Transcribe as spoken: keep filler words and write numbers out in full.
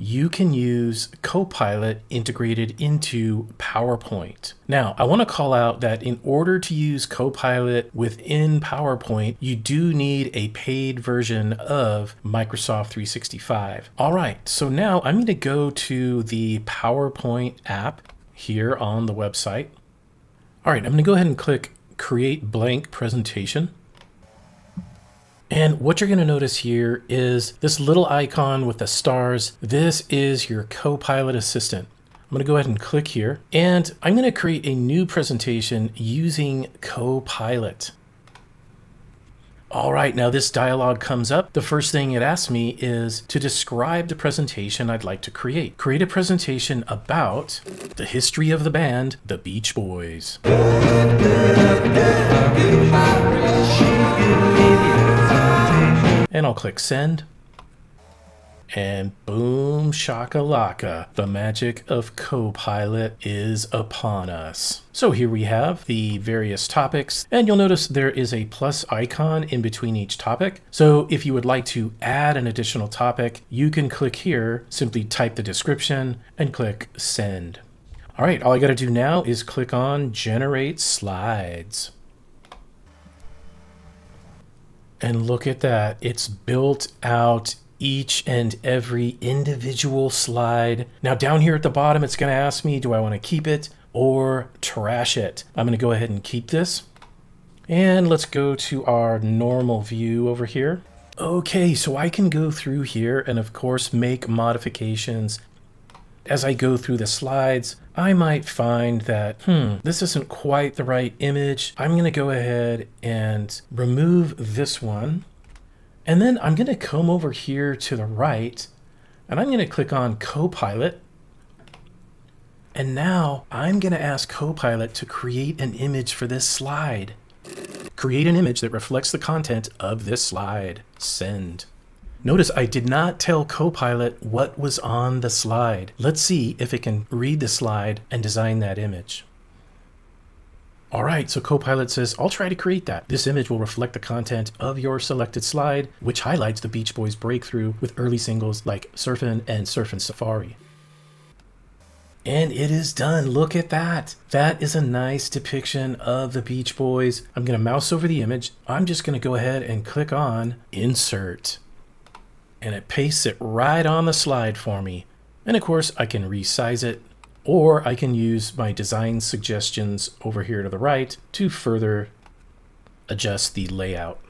you can use Copilot integrated into PowerPoint. Now, I want to call out that in order to use Copilot within PowerPoint, you do need a paid version of Microsoft three sixty-five. All right, so now I'm going to go to the PowerPoint app here on the website. All right, I'm going to go ahead and click Create Blank Presentation. And what you're going to notice here is this little icon with the stars. This is your Copilot assistant. I'm going to go ahead and click here, and I'm going to create a new presentation using Copilot. All right, now this dialog comes up. The first thing it asks me is to describe the presentation I'd like to create. Create a presentation about the history of the band, the Beach Boys. And I'll click send. And boom shakalaka, the magic of Copilot is upon us. So here we have the various topics, and you'll notice there is a plus icon in between each topic. So if you would like to add an additional topic, you can click here, simply type the description and click send. All right, all I gotta do now is click on generate slides. And look at that, it's built out each and every individual slide. Now down here at the bottom, it's gonna ask me, do I wanna keep it or trash it? I'm gonna go ahead and keep this. And let's go to our normal view over here. Okay, so I can go through here and of course make modifications. As I go through the slides, I might find that, hmm, this isn't quite the right image. I'm gonna go ahead and remove this one. And then I'm gonna come over here to the right and I'm gonna click on Copilot. And now I'm gonna ask Copilot to create an image for this slide. Create an image that reflects the content of this slide. Send. Notice I did not tell Copilot what was on the slide. Let's see if it can read the slide and design that image. All right, so Copilot says, I'll try to create that. This image will reflect the content of your selected slide, which highlights the Beach Boys' breakthrough with early singles like Surfin' and Surfin' Safari. And it is done, look at that. That is a nice depiction of the Beach Boys. I'm gonna mouse over the image. I'm just gonna go ahead and click on Insert. And it pastes it right on the slide for me. And of course I can resize it, or I can use my design suggestions over here to the right to further adjust the layout.